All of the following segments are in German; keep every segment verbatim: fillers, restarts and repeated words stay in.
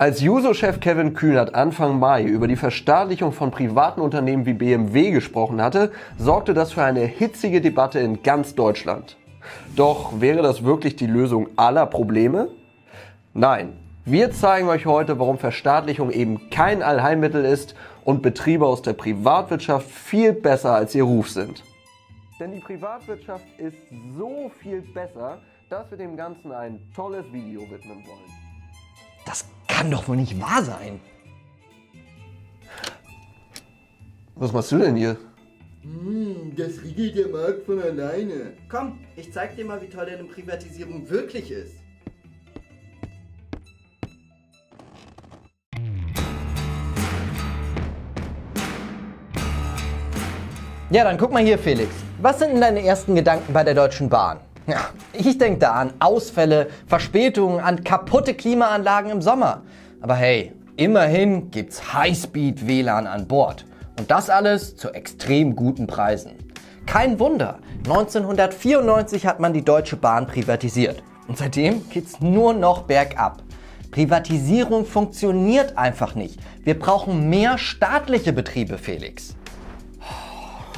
Als Juso-Chef Kevin Kühnert Anfang Mai über die Verstaatlichung von privaten Unternehmen wie B M W gesprochen hatte, sorgte das für eine hitzige Debatte in ganz Deutschland. Doch wäre das wirklich die Lösung aller Probleme? Nein, wir zeigen euch heute, warum Verstaatlichung eben kein Allheilmittel ist und Betriebe aus der Privatwirtschaft viel besser als ihr Ruf sind. Denn die Privatwirtschaft ist so viel besser, dass wir dem Ganzen ein tolles Video widmen wollen. Das kann doch wohl nicht wahr sein. Was machst du denn hier? Mm, das regelt der Markt von alleine. Komm, ich zeig dir mal, wie toll deine Privatisierung wirklich ist. Ja, dann guck mal hier, Felix. Was sind denn deine ersten Gedanken bei der Deutschen Bahn? Ja, ich denke da an Ausfälle, Verspätungen, an kaputte Klimaanlagen im Sommer. Aber hey, immerhin gibt's Highspeed W L A N an Bord. Und das alles zu extrem guten Preisen. Kein Wunder, neunzehnhundertvierundneunzig hat man die Deutsche Bahn privatisiert. Und seitdem geht's nur noch bergab. Privatisierung funktioniert einfach nicht. Wir brauchen mehr staatliche Betriebe, Felix.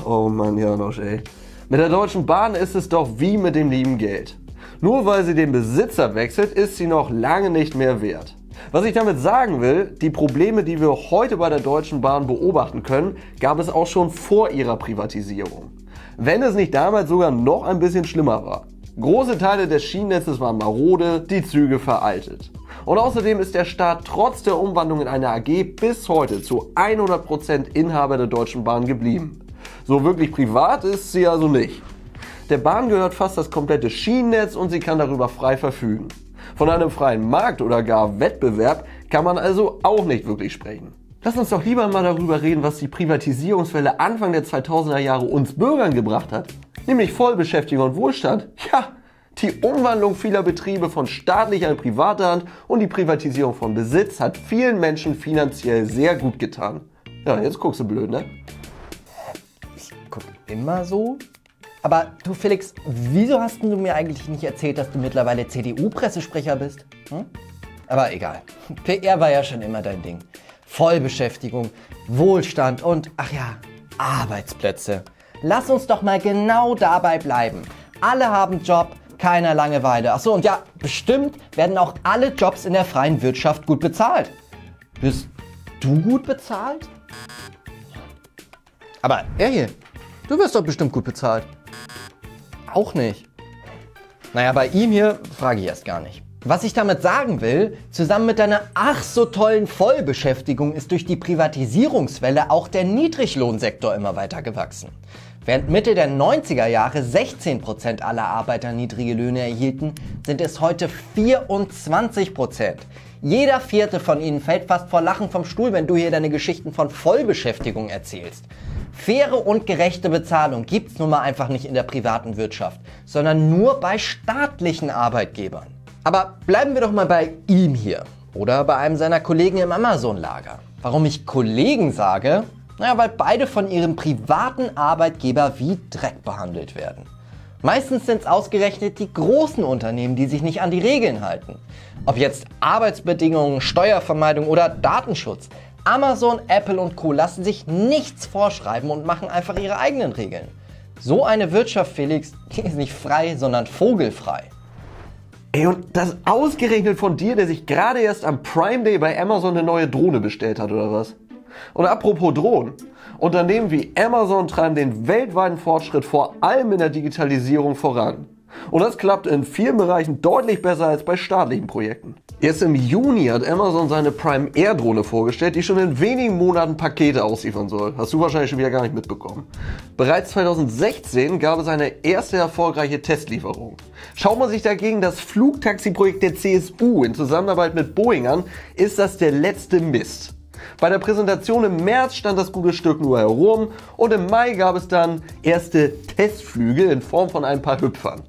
Oh Mann, Janosch, ey. Mit der Deutschen Bahn ist es doch wie mit dem lieben Geld. Nur weil sie den Besitzer wechselt, ist sie noch lange nicht mehr wert. Was ich damit sagen will, die Probleme, die wir heute bei der Deutschen Bahn beobachten können, gab es auch schon vor ihrer Privatisierung. Wenn es nicht damals sogar noch ein bisschen schlimmer war. Große Teile des Schienennetzes waren marode, die Züge veraltet. Und außerdem ist der Staat trotz der Umwandlung in eine A G bis heute zu hundert Prozent Inhaber der Deutschen Bahn geblieben. So wirklich privat ist sie also nicht. Der Bahn gehört fast das komplette Schienennetz und sie kann darüber frei verfügen. Von einem freien Markt oder gar Wettbewerb kann man also auch nicht wirklich sprechen. Lass uns doch lieber mal darüber reden, was die Privatisierungswelle Anfang der zweitausender Jahre uns Bürgern gebracht hat. Nämlich Vollbeschäftigung und Wohlstand. Ja, die Umwandlung vieler Betriebe von staatlicher in private Hand und die Privatisierung von Besitz hat vielen Menschen finanziell sehr gut getan. Ja, jetzt guckst du blöd, ne? Guck, immer so. Aber du Felix, wieso hast du mir eigentlich nicht erzählt, dass du mittlerweile C D U-Pressesprecher bist? Hm? Aber egal, P R war ja schon immer dein Ding. Vollbeschäftigung, Wohlstand und, ach ja, Arbeitsplätze. Lass uns doch mal genau dabei bleiben. Alle haben Job, keiner Langeweile. Achso, und ja, bestimmt werden auch alle Jobs in der freien Wirtschaft gut bezahlt. Bist du gut bezahlt? Aber er hier. Du wirst doch bestimmt gut bezahlt. Auch nicht. Naja, bei ihm hier frage ich erst gar nicht. Was ich damit sagen will, zusammen mit deiner ach so tollen Vollbeschäftigung ist durch die Privatisierungswelle auch der Niedriglohnsektor immer weiter gewachsen. Während Mitte der neunziger Jahre sechzehn Prozent aller Arbeiter niedrige Löhne erhielten, sind es heute vierundzwanzig Prozent. Jeder vierte von ihnen fällt fast vor Lachen vom Stuhl, wenn du hier deine Geschichten von Vollbeschäftigung erzählst. Faire und gerechte Bezahlung gibt's nun mal einfach nicht in der privaten Wirtschaft, sondern nur bei staatlichen Arbeitgebern. Aber bleiben wir doch mal bei ihm hier oder bei einem seiner Kollegen im Amazon-Lager. Warum ich Kollegen sage? Naja, weil beide von ihrem privaten Arbeitgeber wie Dreck behandelt werden. Meistens sind es ausgerechnet die großen Unternehmen, die sich nicht an die Regeln halten. Ob jetzt Arbeitsbedingungen, Steuervermeidung oder Datenschutz. Amazon, Apple und Co. lassen sich nichts vorschreiben und machen einfach ihre eigenen Regeln. So eine Wirtschaft, Felix, die ist nicht frei, sondern vogelfrei. Ey, und das ausgerechnet von dir, der sich gerade erst am Prime Day bei Amazon eine neue Drohne bestellt hat, oder was? Und apropos Drohnen. Unternehmen wie Amazon treiben den weltweiten Fortschritt vor allem in der Digitalisierung voran. Und das klappt in vielen Bereichen deutlich besser als bei staatlichen Projekten. Erst im Juni hat Amazon seine Prime Air Drohne vorgestellt, die schon in wenigen Monaten Pakete ausliefern soll. Hast du wahrscheinlich schon wieder gar nicht mitbekommen. Bereits zweitausendsechzehn gab es eine erste erfolgreiche Testlieferung. Schaut man sich dagegen das Flugtaxi-Projekt der C S U in Zusammenarbeit mit Boeing an, ist das der letzte Mist. Bei der Präsentation im März stand das gute Stück nur herum und im Mai gab es dann erste Testflüge in Form von ein paar Hüpfern.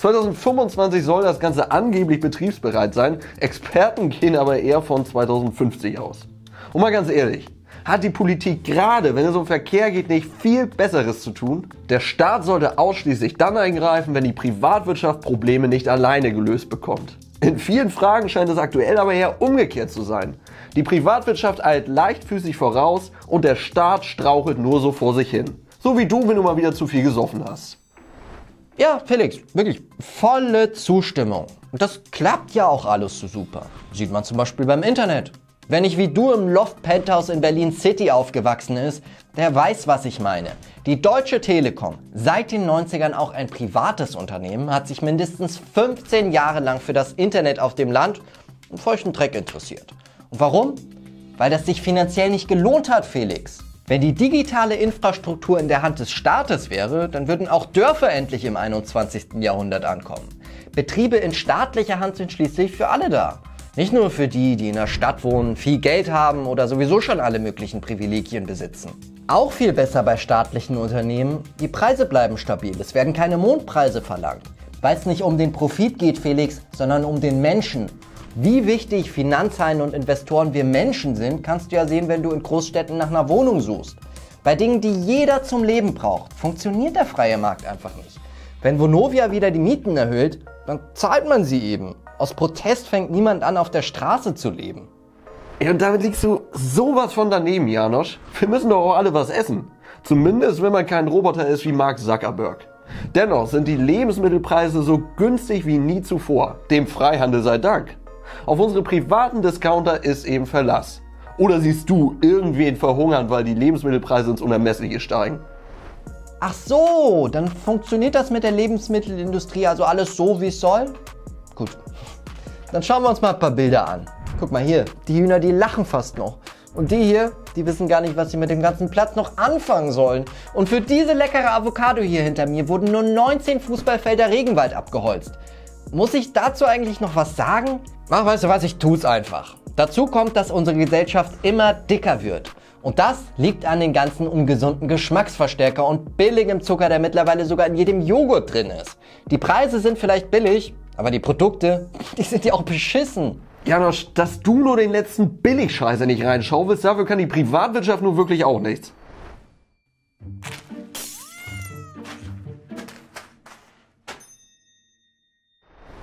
zweitausendfünfundzwanzig soll das Ganze angeblich betriebsbereit sein, Experten gehen aber eher von zweitausendfünfzig aus. Und mal ganz ehrlich, hat die Politik gerade, wenn es um Verkehr geht, nicht viel Besseres zu tun? Der Staat sollte ausschließlich dann eingreifen, wenn die Privatwirtschaft Probleme nicht alleine gelöst bekommt. In vielen Fragen scheint es aktuell aber eher umgekehrt zu sein. Die Privatwirtschaft eilt leichtfüßig voraus und der Staat strauchelt nur so vor sich hin. So wie du, wenn du mal wieder zu viel gesoffen hast. Ja, Felix, wirklich volle Zustimmung. Und das klappt ja auch alles so super. Sieht man zum Beispiel beim Internet. Wer nicht wie du im Loft-Penthouse in Berlin City aufgewachsen ist, der weiß, was ich meine. Die Deutsche Telekom, seit den neunzigern auch ein privates Unternehmen, hat sich mindestens fünfzehn Jahre lang für das Internet auf dem Land und feuchten Dreck interessiert. Und warum? Weil das sich finanziell nicht gelohnt hat, Felix. Wenn die digitale Infrastruktur in der Hand des Staates wäre, dann würden auch Dörfer endlich im einundzwanzigsten Jahrhundert ankommen. Betriebe in staatlicher Hand sind schließlich für alle da. Nicht nur für die, die in der Stadt wohnen, viel Geld haben oder sowieso schon alle möglichen Privilegien besitzen. Auch viel besser bei staatlichen Unternehmen, die Preise bleiben stabil, es werden keine Mondpreise verlangt. Weil es nicht um den Profit geht, Felix, sondern um den Menschen. Wie wichtig Finanzhaien und Investoren wir Menschen sind, kannst du ja sehen, wenn du in Großstädten nach einer Wohnung suchst. Bei Dingen, die jeder zum Leben braucht, funktioniert der freie Markt einfach nicht. Wenn Vonovia wieder die Mieten erhöht, dann zahlt man sie eben. Aus Protest fängt niemand an, auf der Straße zu leben. Ja, und damit liegst du sowas von daneben, Janosch. Wir müssen doch auch alle was essen. Zumindest, wenn man kein Roboter ist wie Mark Zuckerberg. Dennoch sind die Lebensmittelpreise so günstig wie nie zuvor. Dem Freihandel sei Dank. Auf unsere privaten Discounter ist eben Verlass. Oder siehst du irgendwen verhungern, weil die Lebensmittelpreise ins Unermessliche steigen? Ach so, dann funktioniert das mit der Lebensmittelindustrie also alles so, wie es soll? Gut, dann schauen wir uns mal ein paar Bilder an. Guck mal hier, die Hühner, die lachen fast noch. Und die hier, die wissen gar nicht, was sie mit dem ganzen Platz noch anfangen sollen. Und für diese leckere Avocado hier hinter mir wurden nur neunzehn Fußballfelder Regenwald abgeholzt. Muss ich dazu eigentlich noch was sagen? Ach, weißt du was, ich tu's einfach. Dazu kommt, dass unsere Gesellschaft immer dicker wird. Und das liegt an den ganzen ungesunden Geschmacksverstärker und billigem Zucker, der mittlerweile sogar in jedem Joghurt drin ist. Die Preise sind vielleicht billig, aber die Produkte, die sind ja auch beschissen. Janosch, dass du nur den letzten Billigscheiße nicht reinschaufelst, dafür kann die Privatwirtschaft nun wirklich auch nichts.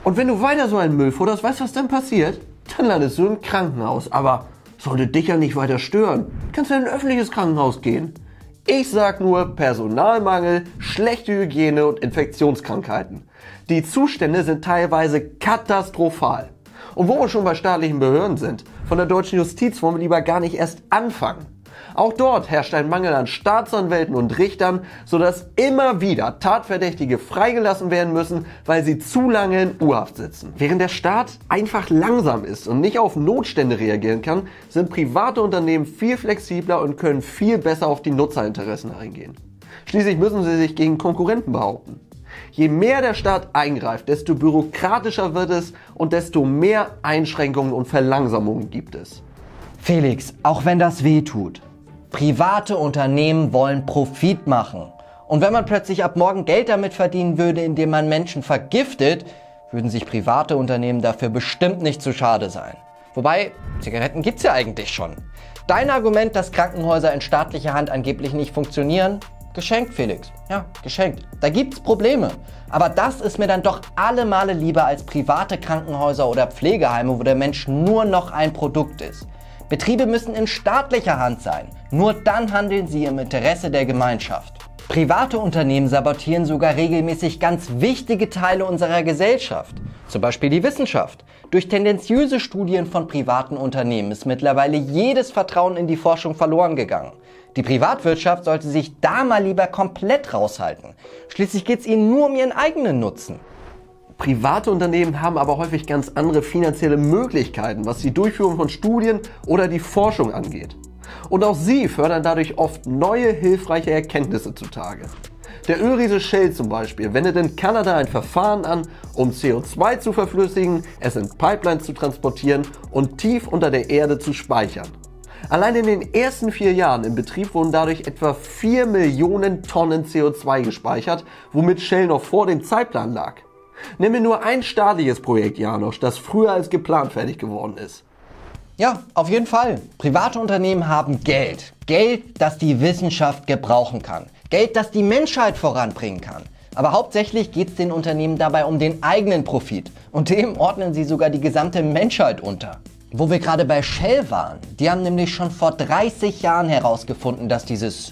Und wenn du weiter so einen Müll futterst, weißt du, was dann passiert? Dann landest du im Krankenhaus. Aber sollte dich ja nicht weiter stören. Kannst du in ein öffentliches Krankenhaus gehen? Ich sag nur Personalmangel, schlechte Hygiene und Infektionskrankheiten. Die Zustände sind teilweise katastrophal. Und wo wir schon bei staatlichen Behörden sind, von der deutschen Justiz wollen wir lieber gar nicht erst anfangen. Auch dort herrscht ein Mangel an Staatsanwälten und Richtern, sodass immer wieder Tatverdächtige freigelassen werden müssen, weil sie zu lange in U-Haft sitzen. Während der Staat einfach langsam ist und nicht auf Notstände reagieren kann, sind private Unternehmen viel flexibler und können viel besser auf die Nutzerinteressen eingehen. Schließlich müssen sie sich gegen Konkurrenten behaupten. Je mehr der Staat eingreift, desto bürokratischer wird es und desto mehr Einschränkungen und Verlangsamungen gibt es. Felix, auch wenn das weh tut, private Unternehmen wollen Profit machen. Und wenn man plötzlich ab morgen Geld damit verdienen würde, indem man Menschen vergiftet, würden sich private Unternehmen dafür bestimmt nicht zu schade sein. Wobei, Zigaretten gibt's ja eigentlich schon. Dein Argument, dass Krankenhäuser in staatlicher Hand angeblich nicht funktionieren? Geschenkt, Felix. Ja, geschenkt. Da gibt's Probleme. Aber das ist mir dann doch alle Male lieber als private Krankenhäuser oder Pflegeheime, wo der Mensch nur noch ein Produkt ist. Betriebe müssen in staatlicher Hand sein. Nur dann handeln sie im Interesse der Gemeinschaft. Private Unternehmen sabotieren sogar regelmäßig ganz wichtige Teile unserer Gesellschaft. Zum Beispiel die Wissenschaft. Durch tendenziöse Studien von privaten Unternehmen ist mittlerweile jedes Vertrauen in die Forschung verloren gegangen. Die Privatwirtschaft sollte sich da mal lieber komplett raushalten. Schließlich geht es ihnen nur um ihren eigenen Nutzen. Private Unternehmen haben aber häufig ganz andere finanzielle Möglichkeiten, was die Durchführung von Studien oder die Forschung angeht. Und auch sie fördern dadurch oft neue, hilfreiche Erkenntnisse zutage. Der Ölriese Shell zum Beispiel wendet in Kanada ein Verfahren an, um C O zwei zu verflüssigen, es in Pipelines zu transportieren und tief unter der Erde zu speichern. Allein in den ersten vier Jahren im Betrieb wurden dadurch etwa vier Millionen Tonnen C O zwei gespeichert, womit Shell noch vor dem Zeitplan lag. Nimm mir nur ein staatliches Projekt, Janosch, das früher als geplant fertig geworden ist. Ja, auf jeden Fall. Private Unternehmen haben Geld. Geld, das die Wissenschaft gebrauchen kann. Geld, das die Menschheit voranbringen kann. Aber hauptsächlich geht es den Unternehmen dabei um den eigenen Profit und dem ordnen sie sogar die gesamte Menschheit unter. Wo wir gerade bei Shell waren, die haben nämlich schon vor dreißig Jahren herausgefunden, dass dieses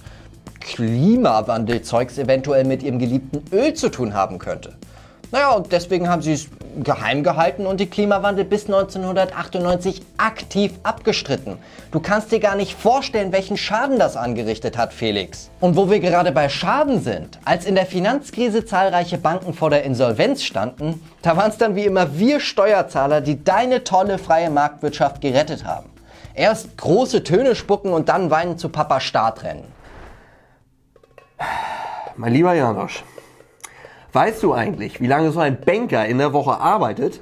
Klimawandelzeugs eventuell mit ihrem geliebten Öl zu tun haben könnte. Naja, und deswegen haben sie es geheim gehalten und den Klimawandel bis neunzehnhundertachtundneunzig aktiv abgestritten. Du kannst dir gar nicht vorstellen, welchen Schaden das angerichtet hat, Felix. Und wo wir gerade bei Schaden sind, als in der Finanzkrise zahlreiche Banken vor der Insolvenz standen, da waren es dann wie immer wir Steuerzahler, die deine tolle freie Marktwirtschaft gerettet haben. Erst große Töne spucken und dann weinend zu Papa Staat rennen. Mein lieber Janosch, weißt du eigentlich, wie lange so ein Banker in der Woche arbeitet?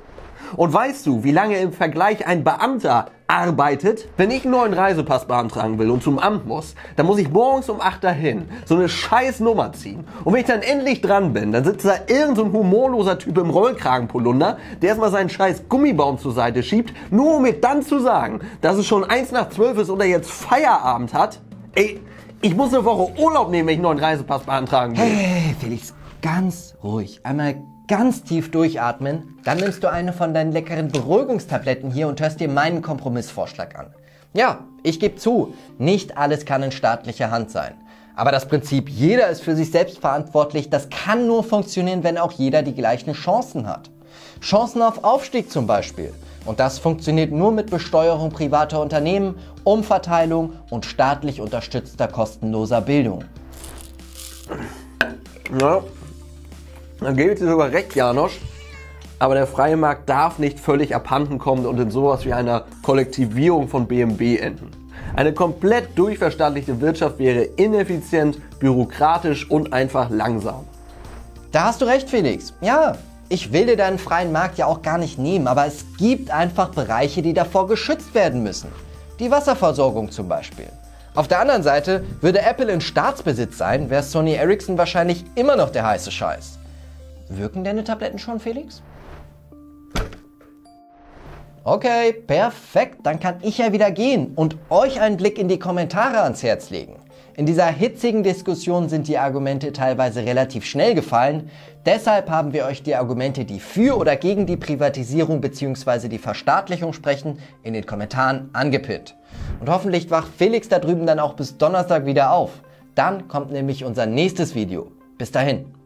Und weißt du, wie lange im Vergleich ein Beamter arbeitet? Wenn ich einen neuen Reisepass beantragen will und zum Amt muss, dann muss ich morgens um acht dahin, so eine scheiß Nummer ziehen. Und wenn ich dann endlich dran bin, dann sitzt da irgend so ein humorloser Typ im Rollkragenpolunder, der erstmal seinen scheiß Gummibaum zur Seite schiebt, nur um mir dann zu sagen, dass es schon eins nach zwölf ist und er jetzt Feierabend hat. Ey, ich muss eine Woche Urlaub nehmen, wenn ich einen neuen Reisepass beantragen will. Hey, Felix. Ganz ruhig, einmal ganz tief durchatmen, dann nimmst du eine von deinen leckeren Beruhigungstabletten hier und hörst dir meinen Kompromissvorschlag an. Ja, ich gebe zu, nicht alles kann in staatlicher Hand sein. Aber das Prinzip, jeder ist für sich selbst verantwortlich, das kann nur funktionieren, wenn auch jeder die gleichen Chancen hat. Chancen auf Aufstieg zum Beispiel. Und das funktioniert nur mit Besteuerung privater Unternehmen, Umverteilung und staatlich unterstützter kostenloser Bildung. Ja. Dann gebe ich dir sogar recht, Janosch, aber der freie Markt darf nicht völlig abhanden kommen und in sowas wie einer Kollektivierung von B M W enden. Eine komplett durchverstaatlichte Wirtschaft wäre ineffizient, bürokratisch und einfach langsam. Da hast du recht, Felix. Ja, ich will dir deinen freien Markt ja auch gar nicht nehmen, aber es gibt einfach Bereiche, die davor geschützt werden müssen. Die Wasserversorgung zum Beispiel. Auf der anderen Seite, würde Apple in Staatsbesitz sein, wäre Sony Ericsson wahrscheinlich immer noch der heiße Scheiß. Wirken deine Tabletten schon, Felix? Okay, perfekt, dann kann ich ja wieder gehen und euch einen Blick in die Kommentare ans Herz legen. In dieser hitzigen Diskussion sind die Argumente teilweise relativ schnell gefallen. Deshalb haben wir euch die Argumente, die für oder gegen die Privatisierung bzw. die Verstaatlichung sprechen, in den Kommentaren angepinnt. Und hoffentlich wacht Felix da drüben dann auch bis Donnerstag wieder auf. Dann kommt nämlich unser nächstes Video. Bis dahin.